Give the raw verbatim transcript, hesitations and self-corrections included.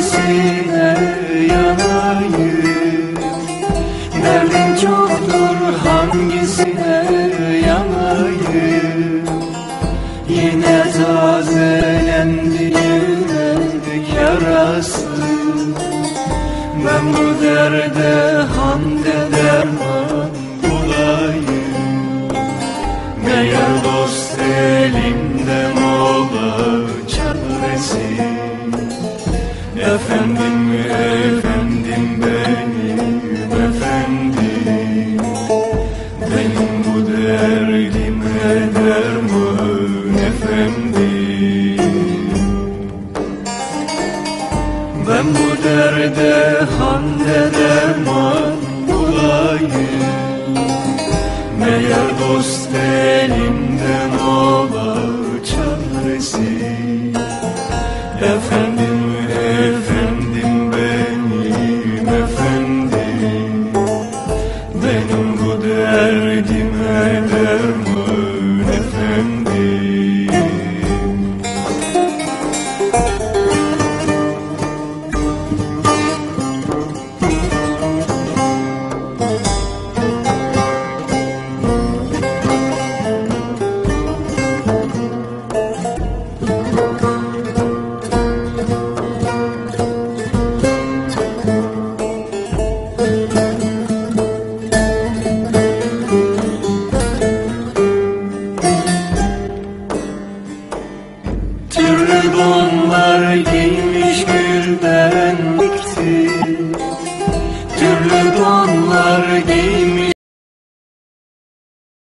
sesine yanayım? Derdim çoktur, hangisine yanayım? Yine tazelendi, yenildik yarası. Ben bu derde hamde derman bulayım. Meğer dost elimden ola çaresi. Efendim, efendim benim efendim, benim bu derdime derman efendim. Ben bu derde hande derman bulayım, meğer dost elimden ola çaresi. Efendim.